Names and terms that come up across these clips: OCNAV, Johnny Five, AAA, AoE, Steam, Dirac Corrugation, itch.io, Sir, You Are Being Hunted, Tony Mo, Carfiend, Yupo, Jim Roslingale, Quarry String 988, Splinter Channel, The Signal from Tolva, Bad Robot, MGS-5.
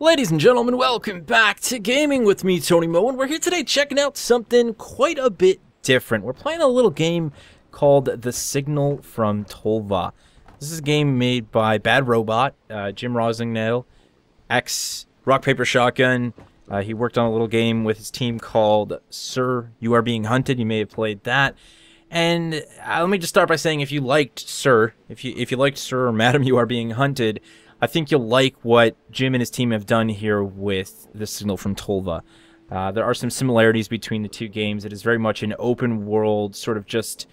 Ladies and gentlemen, welcome back to Gaming with me, Tony Mo, and we're here today checking out something quite a bit different. We're playing a little game called The Signal from Tolva. This is a game made by Bad Robot, Jim Roslingale, ex-Rock Paper Shotgun. He worked on a little game with his team called Sir, You Are Being Hunted. You may have played that. And let me just start by saying, if you liked Sir, if you liked Sir or Madam, You Are Being Hunted, I think you'll like what Jim and his team have done here with The Signal from Tolva. There are some similarities between the two games. It is very much an open world, sort of just,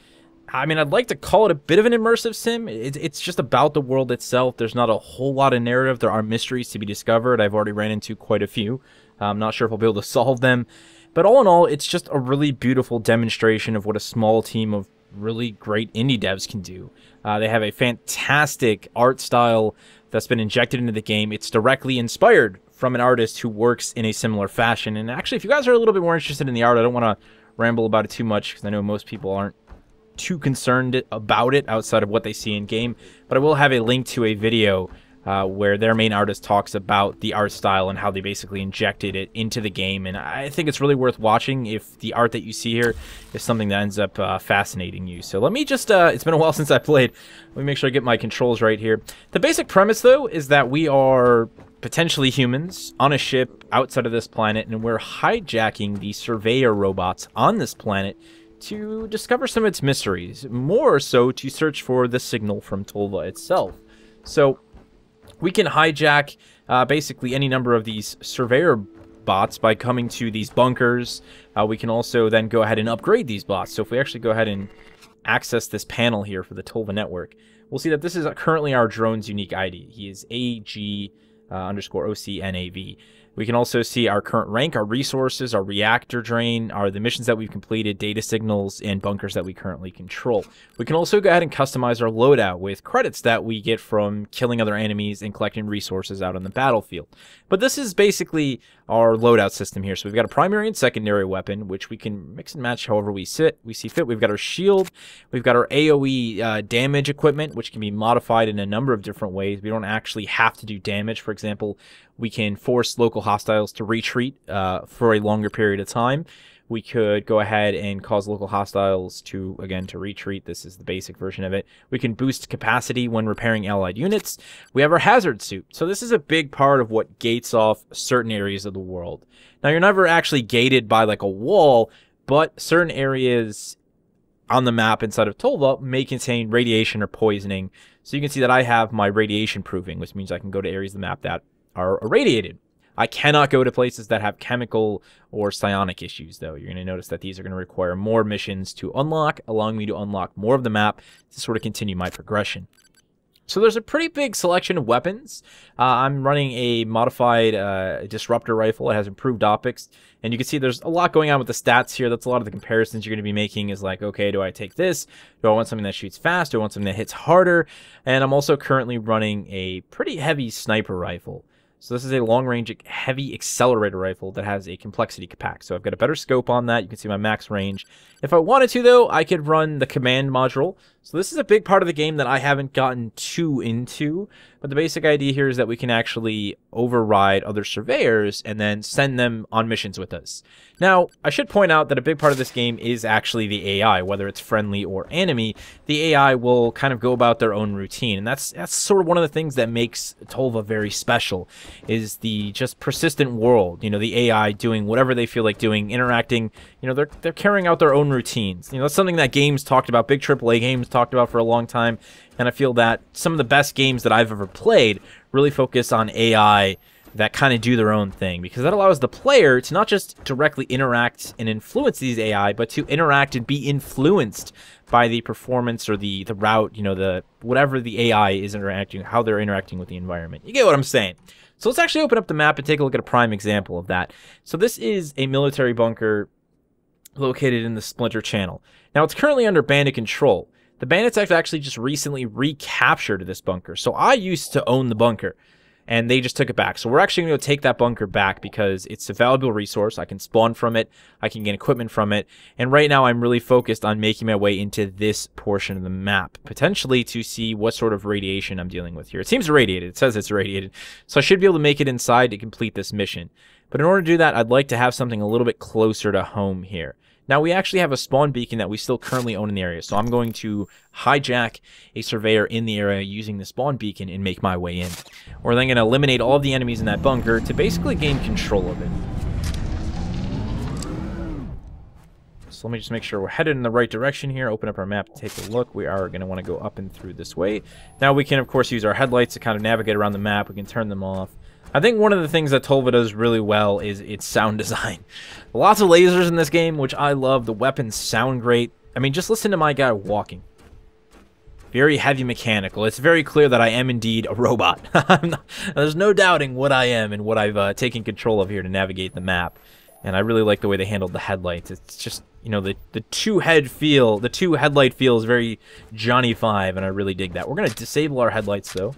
I mean, I'd like to call it a bit of an immersive sim. It's just about the world itself. There's not a whole lot of narrative. There are mysteries to be discovered. I've already ran into quite a few. I'm not sure if I'll be able to solve them. But all in all, it's just a really beautiful demonstration of what a small team of really great indie devs can do. They have a fantastic art style that's been injected into the game. It's directly inspired from an artist who works in a similar fashion. And actually, if you guys are a little bit more interested in the art, I don't want to ramble about it too much because I know most people aren't too concerned about it outside of what they see in game. But I will have a link to a video where their main artist talks about the art style and how they basically injected it into the game. And I think it's really worth watching if the art that you see here is something that ends up fascinating you. So let me just, it's been a while since I played. Let me make sure I get my controls right here. The basic premise, though, is that we are potentially humans on a ship outside of this planet, and we're hijacking the surveyor robots on this planet to discover some of its mysteries, more so to search for the signal from Tolva itself. So we can hijack basically any number of these surveyor bots by coming to these bunkers. We can also then go ahead and upgrade these bots. So if we actually go ahead and access this panel here for the Tolva network, we'll see that this is currently our drone's unique ID. He is AG underscore OCNAV. We can also see our current rank, our resources, our reactor drain, the missions that we've completed, data signals, and bunkers that we currently control. We can also go ahead and customize our loadout with credits that we get from killing other enemies and collecting resources out on the battlefield. But this is basically our loadout system here. So we've got a primary and secondary weapon, which we can mix and match however we see fit. We've got our shield. We've got our AoE damage equipment, which can be modified in a number of different ways. We don't actually have to do damage. For example, we can force local hostiles to retreat for a longer period of time. We could go ahead and cause local hostiles to, again, to retreat. This is the basic version of it. We can boost capacity when repairing allied units. We have our hazard suit. So this is a big part of what gates off certain areas of the world. Now, you're never actually gated by like a wall, but certain areas on the map inside of Tolva may contain radiation or poisoning. So you can see that I have my radiation proofing, which means I can go to areas of the map that are irradiated. I cannot go to places that have chemical or psionic issues, though. You're going to notice that these are going to require more missions to unlock, allowing me to unlock more of the map to sort of continue my progression. So there's a pretty big selection of weapons. I'm running a modified disruptor rifle. It has improved optics. And you can see there's a lot going on with the stats here. That's a lot of the comparisons you're going to be making is like, okay, do I take this? Do I want something that shoots fast? Do I want something that hits harder? And I'm also currently running a pretty heavy sniper rifle. So this is a long-range heavy accelerator rifle that has a complexity pack. So I've got a better scope on that. You can see my max range. If I wanted to, though, I could run the command module. So this is a big part of the game that I haven't gotten too into. But the basic idea here is that we can actually override other surveyors and then send them on missions with us. Now, I should point out that a big part of this game is actually the AI, whether it's friendly or enemy. The AI will kind of go about their own routine. And that's sort of one of the things that makes Tolva very special, is the just persistent world, you know, the AI doing whatever they feel like doing, interacting, you know, they're carrying out their own routines. You know, that's something that games talked about, big AAA games talked about for a long time, and I feel that some of the best games that I've ever played really focus on AI that kind of do their own thing, because that allows the player to not just directly interact and influence these AI, but to interact and be influenced by the performance or the route, you know, the whatever the AI is interacting, how they're interacting with the environment. You get what I'm saying? So let's actually open up the map and take a look at a prime example of that. So this is a military bunker located in the Splinter Channel. Now, it's currently under bandit control. The bandits have actually just recently recaptured this bunker. So I used to own the bunker. and they just took it back. So we're actually going to take that bunker back because it's a valuable resource. I can spawn from it. I can get equipment from it. And right now I'm really focused on making my way into this portion of the map, potentially to see what sort of radiation I'm dealing with here. It seems irradiated. It says it's irradiated. So I should be able to make it inside to complete this mission. But in order to do that, I'd like to have something a little bit closer to home here. Now, we actually have a spawn beacon that we still currently own in the area, so I'm going to hijack a surveyor in the area using the spawn beacon and make my way in. We're then going to eliminate all of the enemies in that bunker to basically gain control of it. So let me just make sure we're headed in the right direction here. Open up our map, take a look. We are going to want to go up and through this way. Now, we can, of course, use our headlights to kind of navigate around the map. We can turn them off. I think one of the things that Tolva does really well is its sound design. Lots of lasers in this game, which I love. The weapons sound great. I mean, just listen to my guy walking. Very heavy mechanical. It's very clear that I am indeed a robot. There's no doubting what I am and what I've taken control of here to navigate the map. And I really like the way they handled the headlights. It's just, you know, the two-head feel, the two-headlight feel is very Johnny Five, and I really dig that. We're going to disable our headlights, though.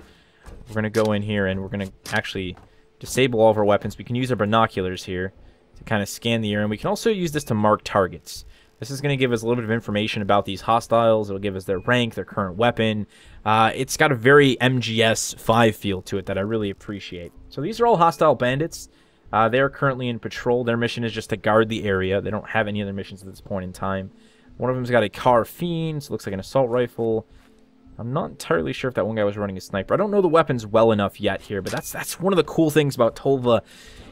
We're going to go in here, and we're going to actually disable all of our weapons. We can use our binoculars here to kind of scan the air, and we can also use this to mark targets. This is going to give us a little bit of information about these hostiles. It'll give us their rank, their current weapon. It's got a very MGS-5 feel to it that I really appreciate. So these are all hostile bandits. They're currently in patrol. Their mission is just to guard the area. They don't have any other missions at this point in time. One of them's got a Carfiend, so it looks like an assault rifle. I'm not entirely sure if that one guy was running a sniper. I don't know the weapons well enough yet here, but that's one of the cool things about Tolva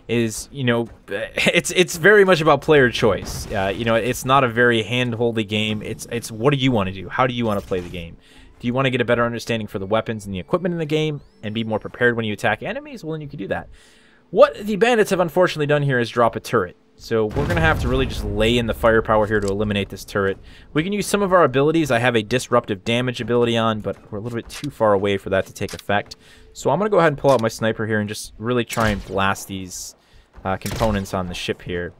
is, you know, it's very much about player choice. You know, it's not a very hand-holdy game. It's what do you want to do? How do you want to play the game? Do you want to get a better understanding for the weapons and the equipment in the game and be more prepared when you attack enemies? Well, then you can do that. What the bandits have unfortunately done here is drop a turret. So we're going to have to really just lay in the firepower here to eliminate this turret. We can use some of our abilities. I have a disruptive damage ability on, but we're a little bit too far away for that to take effect. So I'm going to go ahead and pull out my sniper here and just really try and blast these components on the ship here.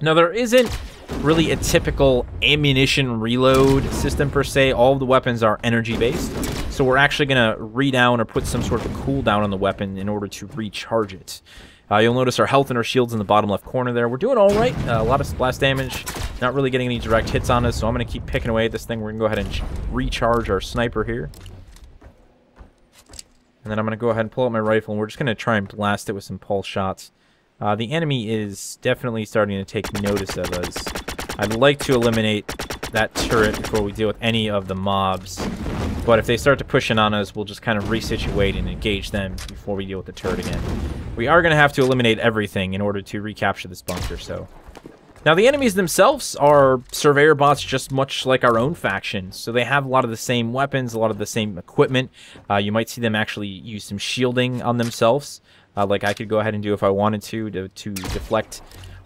Now, there isn't really a typical ammunition reload system per se. All of the weapons are energy-based. So we're actually going to redown or put some sort of a cooldown on the weapon in order to recharge it. You'll notice our health and our shields in the bottom left corner there. We're doing all right. A lot of splash damage. Not really getting any direct hits on us, so I'm going to keep picking away at this thing. We're going to go ahead and recharge our sniper here. And then I'm going to go ahead and pull out my rifle, and we're just going to try and blast it with some pulse shots. The enemy is definitely starting to take notice of us. I'd like to eliminate that turret before we deal with any of the mobs. But if they start to push in on us, we'll just kind of resituate and engage them before we deal with the turret again. We are going to have to eliminate everything in order to recapture this bunker, so. Now, the enemies themselves are surveyor bots, just much like our own faction. So they have a lot of the same weapons, a lot of the same equipment. You might see them actually use some shielding on themselves, like I could go ahead and do if I wanted to deflect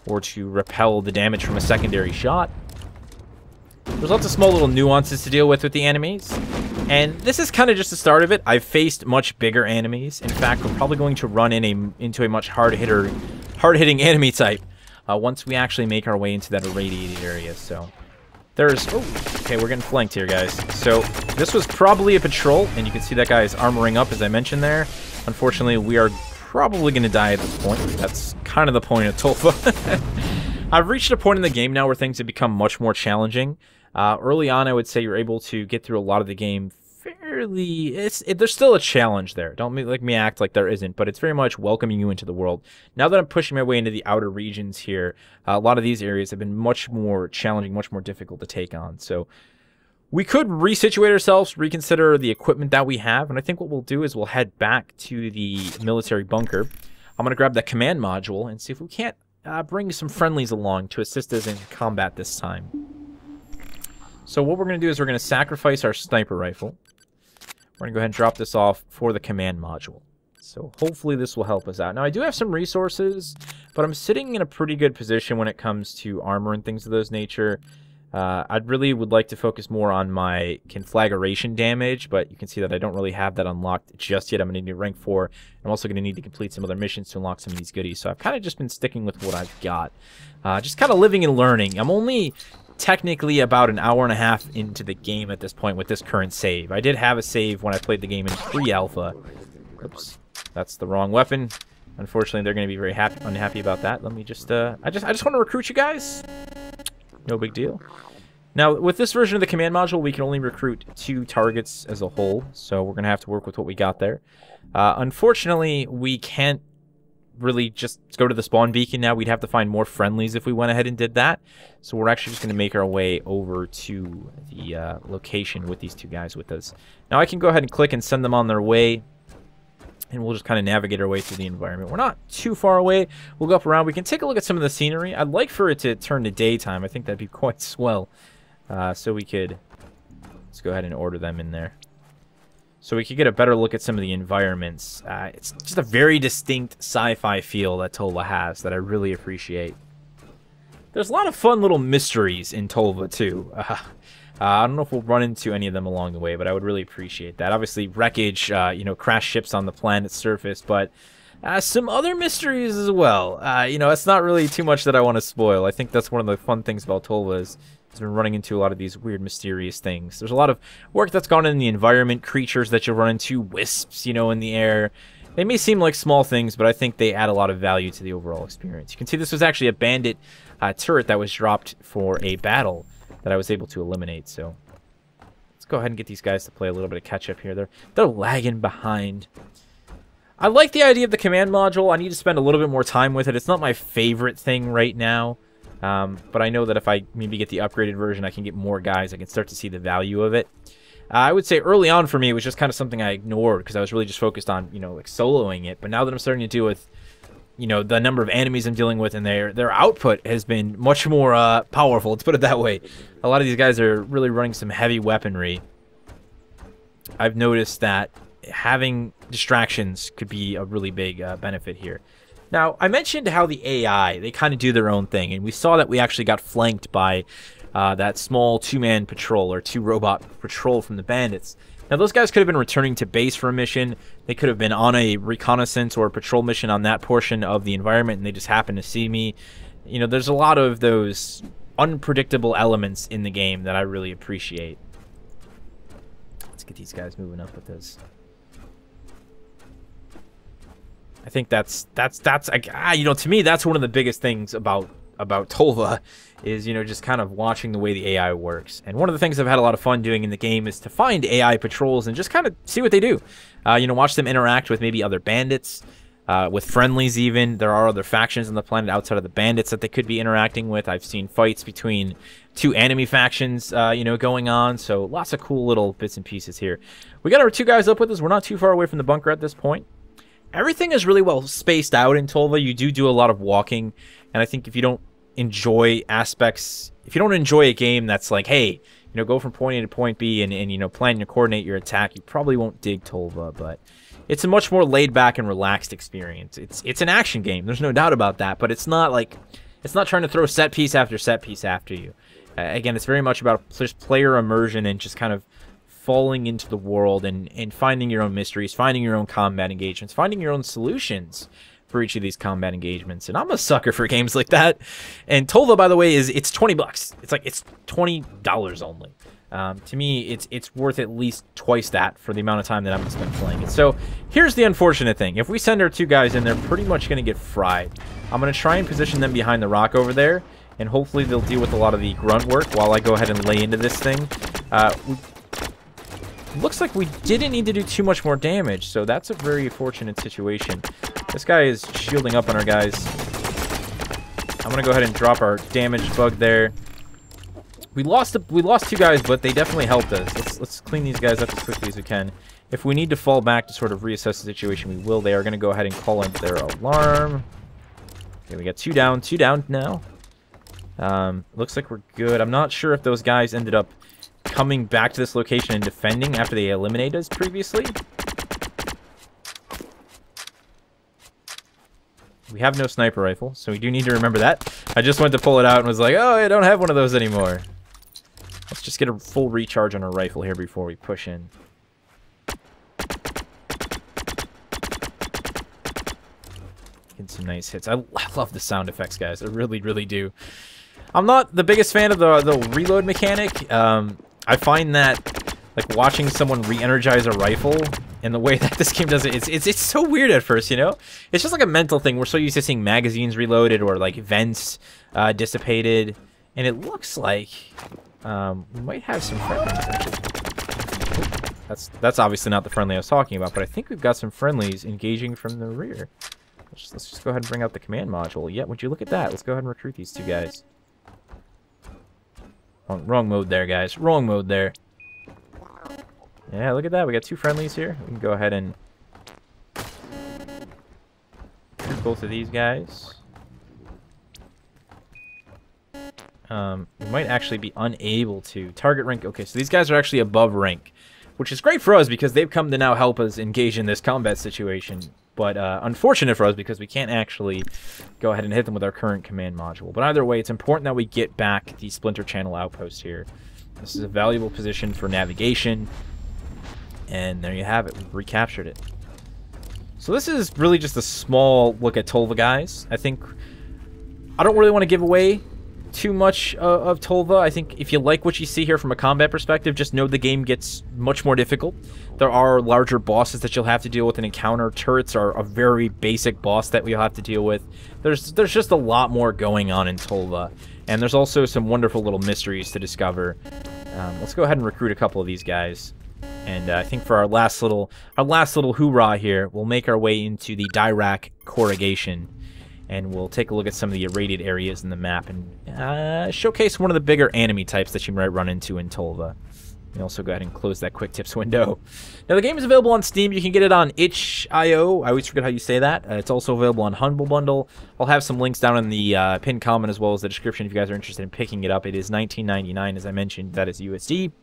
or to repel the damage from a secondary shot. There's lots of small little nuances to deal with the enemies. And this is kind of just the start of it. I've faced much bigger enemies. In fact, we're probably going to run into a much hard-hitting enemy type once we actually make our way into that irradiated area. So there's... Oh, okay, we're getting flanked here, guys. So this was probably a patrol, and you can see that guy is armoring up, as I mentioned there. Unfortunately, we are probably going to die at this point. That's kind of the point of Tolva. I've reached a point in the game now where things have become much more challenging. Early on, I would say you're able to get through a lot of the game fairly... there's still a challenge there. Don't make me act like there isn't, but it's very much welcoming you into the world. Now that I'm pushing my way into the outer regions here, a lot of these areas have been much more challenging, much more difficult to take on. So we could resituate ourselves, reconsider the equipment that we have, and I think what we'll do is we'll head back to the military bunker. I'm going to grab that command module and see if we can't bring some friendlies along to assist us in combat this time. So what we're going to do is we're going to sacrifice our sniper rifle. We're going to go ahead and drop this off for the command module. So hopefully this will help us out. Now, I do have some resources, but I'm sitting in a pretty good position when it comes to armor and things of those nature. I really would like to focus more on my conflagration damage, but you can see that I don't really have that unlocked just yet. I'm going to need to rank 4. I'm also going to need to complete some other missions to unlock some of these goodies. So I've kind of just been sticking with what I've got. Just kind of living and learning. I'm only... technically about an hour and a half into the game at this point with this current save. I did have a save when I played the game in pre-alpha. Oops. That's the wrong weapon. Unfortunately, they're going to be very unhappy about that. Let me just, I just want to recruit you guys. No big deal. Now, with this version of the command module, we can only recruit 2 targets as a whole, so we're going to have to work with what we got there. Unfortunately, we can't really just go to the spawn beacon now. We'd have to find more friendlies if we went ahead and did that. So we're actually just going to make our way over to the location with these 2 guys with us. Now, I can go ahead and click and send them on their way, and we'll just kind of navigate our way through the environment. We're not too far away. We'll go up around. We can take a look at some of the scenery. I'd like for it to turn to daytime. I think that'd be quite swell. So we could, let's go ahead and order them in there. So we could get a better look at some of the environments. It's just a very distinct sci-fi feel that Tolva has that I really appreciate. There's a lot of fun little mysteries in Tolva too. I don't know if we'll run into any of them along the way, but I would really appreciate that. Obviously wreckage, you know, crashed ships on the planet's surface, but some other mysteries as well. You know, it's not really too much that I want to spoil. I think that's one of the fun things about Tolva is has been running into a lot of these weird, mysterious things. There's a lot of work that's gone in the environment, creatures that you'll run into, wisps, you know, in the air. They may seem like small things, but I think they add a lot of value to the overall experience. You can see this was actually a bandit turret that was dropped for a battle that I was able to eliminate, so let's go ahead and get these guys to play a little bit of catch-up here. They're lagging behind. I like the idea of the command module. I need to spend a little bit more time with it. It's not my favorite thing right now. But I know that if I maybe get the upgraded version, I can get more guys. I can start to see the value of it. I would say early on for me, it was just kind of something I ignored because I was really just focused on, you know, like soloing it. But now that I'm starting to deal with, you know, the number of enemies I'm dealing with and their output has been much more powerful. Let's put it that way. A lot of these guys are really running some heavy weaponry. I've noticed that having distractions could be a really big benefit here. Now, I mentioned how the AI, they kind of do their own thing, and we saw that we actually got flanked by that small 2-man patrol or 2-robot patrol from the bandits. Now, those guys could have been returning to base for a mission. They could have been on a reconnaissance or a patrol mission on that portion of the environment, and they just happened to see me. You know, there's a lot of those unpredictable elements in the game that I really appreciate. Let's get these guys moving up with this. I think that's you know, to me, that's one of the biggest things about Tolva is, you know, just kind of watching the way the AI works. And one of the things I've had a lot of fun doing in the game is to find AI patrols and just kind of see what they do. You know, watch them interact with maybe other bandits, with friendlies even. There are other factions on the planet outside of the bandits that they could be interacting with. I've seen fights between 2 enemy factions, you know, going on. So lots of cool little bits and pieces here. We got our 2 guys up with us. We're not too far away from the bunker at this point. Everything is really well spaced out in Tolva. You do a lot of walking, and I think if you don't enjoy aspects, if you don't enjoy a game that's like, hey, you know, go from point A to point B and you know, plan and coordinate your attack, you probably won't dig Tolva, but it's a much more laid back and relaxed experience. It's an action game, there's no doubt about that, but it's not like, it's not trying to throw set piece after you. Again, it's very much about just player immersion and just kind of falling into the world and finding your own mysteries, finding your own combat engagements, finding your own solutions for each of these combat engagements. And I'm a sucker for games like that. And Tolva, by the way, it's $20. It's like, it's $20 only. To me, it's worth at least twice that for the amount of time that I'm going to spend playing it. So here's the unfortunate thing. If we send our 2 guys in, they're pretty much going to get fried. I'm going to try and position them behind the rock over there, and hopefully they'll deal with a lot of the grunt work while I go ahead and lay into this thing. Looks like we didn't need to do too much more damage, so that's a very fortunate situation. This guy is shielding up on our guys. I'm gonna go ahead and drop our damage bug there. We lost 2 guys, but they definitely helped us. Let's clean these guys up as quickly as we can. If we need to fall back to sort of reassess the situation, we will. They are gonna go ahead and call in their alarm. Okay, we got 2 down now. Looks like we're good. I'm not sure if those guys ended up coming back to this location and defending after they eliminated us previously. We have no sniper rifle, so we do need to remember that. I just went to pull it out and was like, oh, I don't have one of those anymore. Let's just get a full recharge on our rifle here before we push in. Get some nice hits. I love the sound effects, guys. I really, really do. I'm not the biggest fan of the reload mechanic. I find that, like, watching someone re-energize a rifle And the way that this game does it, it's so weird at first, you know? It's just like a mental thing. We're so used to seeing magazines reloaded or like vents dissipated. And it looks like we might have some friendlies. That's obviously not the friendly I was talking about, but I think we've got some friendlies engaging from the rear. Let's just go ahead and bring out the command module. Yeah, would you look at that? Let's go ahead and recruit these two guys. Wrong mode there, guys. Wrong mode there. Yeah, look at that. We got two friendlies here. We can go ahead and recruit both of these guys. We might actually be unable to target rank. Okay, so these guys are actually above rank, which is great for us because they've come to now help us engage in this combat situation. But unfortunate for us because we can't actually go ahead and hit them with our current command module. But either way, it's important that we get back the Splinter Channel outpost here. This is a valuable position for navigation. And there you have it. We've recaptured it. So this is really just a small look at Tolva, guys. I think I don't really want to give away too much of Tolva. I think if you like what you see here from a combat perspective, just know the game gets much more difficult. There are larger bosses that you'll have to deal with in encounter. Turrets are a very basic boss that we'll have to deal with. There's just a lot more going on in Tolva, and there's also some wonderful little mysteries to discover. Let's go ahead and recruit a couple of these guys, and I think for our last little hoorah here, we'll make our way into the Dirac Corrugation. And we'll take a look at some of the irradiated areas in the map and showcase one of the bigger enemy types that you might run into in Tolva. And also go ahead and close that quick tips window. Now the game is available on Steam. You can get it on itch.io. I always forget how you say that. It's also available on Humble Bundle. I'll have some links down in the pinned comment as well as the description if you guys are interested in picking it up. It is $19.99, as I mentioned. That is USD.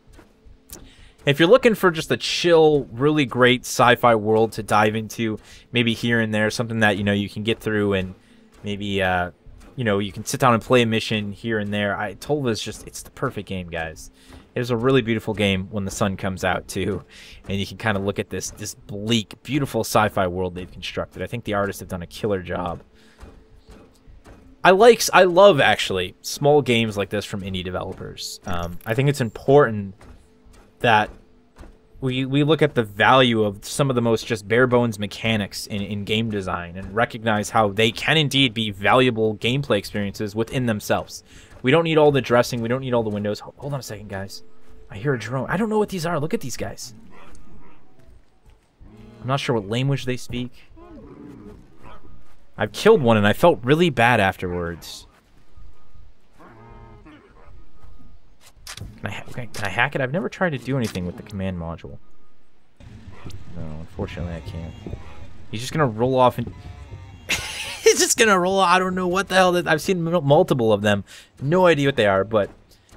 If you're looking for just a chill, really great sci-fi world to dive into, maybe here and there, something that, you know, you can get through and maybe, you know, you can sit down and play a mission here and there. Tolva is just, it's the perfect game, guys. It is a really beautiful game when the sun comes out, too. And you can kind of look at this bleak, beautiful sci-fi world they've constructed. I think the artists have done a killer job. I love, actually, small games like this from indie developers. I think it's important that we look at the value of some of the most just bare-bones mechanics in game design and recognize how they can indeed be valuable gameplay experiences within themselves. We don't need all the dressing. We don't need all the windows. Hold on a second, guys. I hear a drone. I don't know what these are. Look at these guys. I'm not sure what language they speak. I've killed one, and I felt really bad afterwards. Can I hack it? I've never tried to do anything with the command module. No, unfortunately I can't. He's just going to roll off and... He's just going to roll off. I don't know what the hell. I've seen multiple of them. No idea what they are, but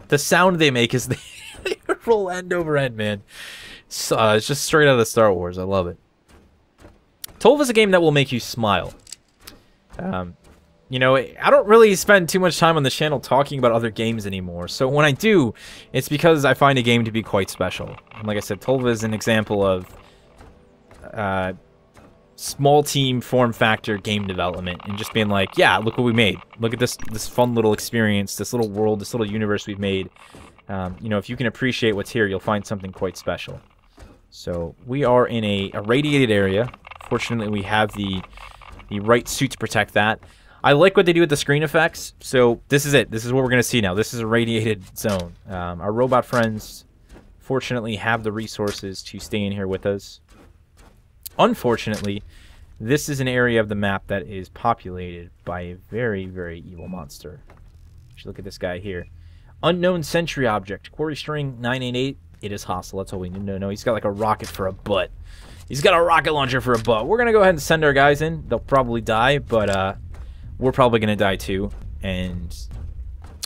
the sound they make is they roll end over end, man. So, it's just straight out of Star Wars. I love it. Tolva is a game that will make you smile. You know, I don't really spend too much time on the channel talking about other games anymore. So when I do, it's because I find a game to be quite special. And like I said, Tolva is an example of small team form factor game development. And just being like, yeah, look what we made. Look at this fun little experience, this little world, this little universe we've made. You know, if you can appreciate what's here, you'll find something quite special. So we are in a irradiated area. Fortunately, we have the right suit to protect that. I like what they do with the screen effects, so this is it. This is what we're going to see now. This is a radiated zone. Our robot friends, fortunately, have the resources to stay in here with us. Unfortunately, this is an area of the map that is populated by a very, very evil monster. Just look at this guy here. Unknown sentry object, Quarry String 988. It is hostile. That's all we need to know. He's got like a rocket for a butt. He's got a rocket launcher for a butt. We're going to go ahead and send our guys in. They'll probably die, but... we're probably going to die too, and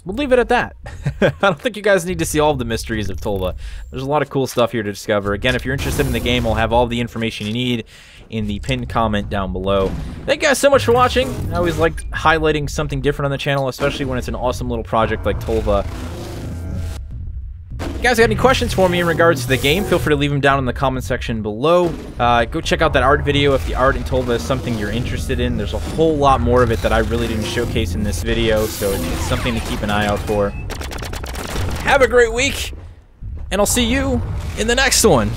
we'll leave it at that. I don't think you guys need to see all of the mysteries of Tolva. There's a lot of cool stuff here to discover. Again, if you're interested in the game, I'll have all the information you need in the pinned comment down below. Thank you guys so much for watching. I always like highlighting something different on the channel, especially when it's an awesome little project like Tolva. If you guys got any questions for me in regards to the game, feel free to leave them down in the comment section below. Go check out that art video if the art in Tolva is something you're interested in. There's a whole lot more of it that I really didn't showcase in this video, so it's something to keep an eye out for. Have a great week, and I'll see you in the next one.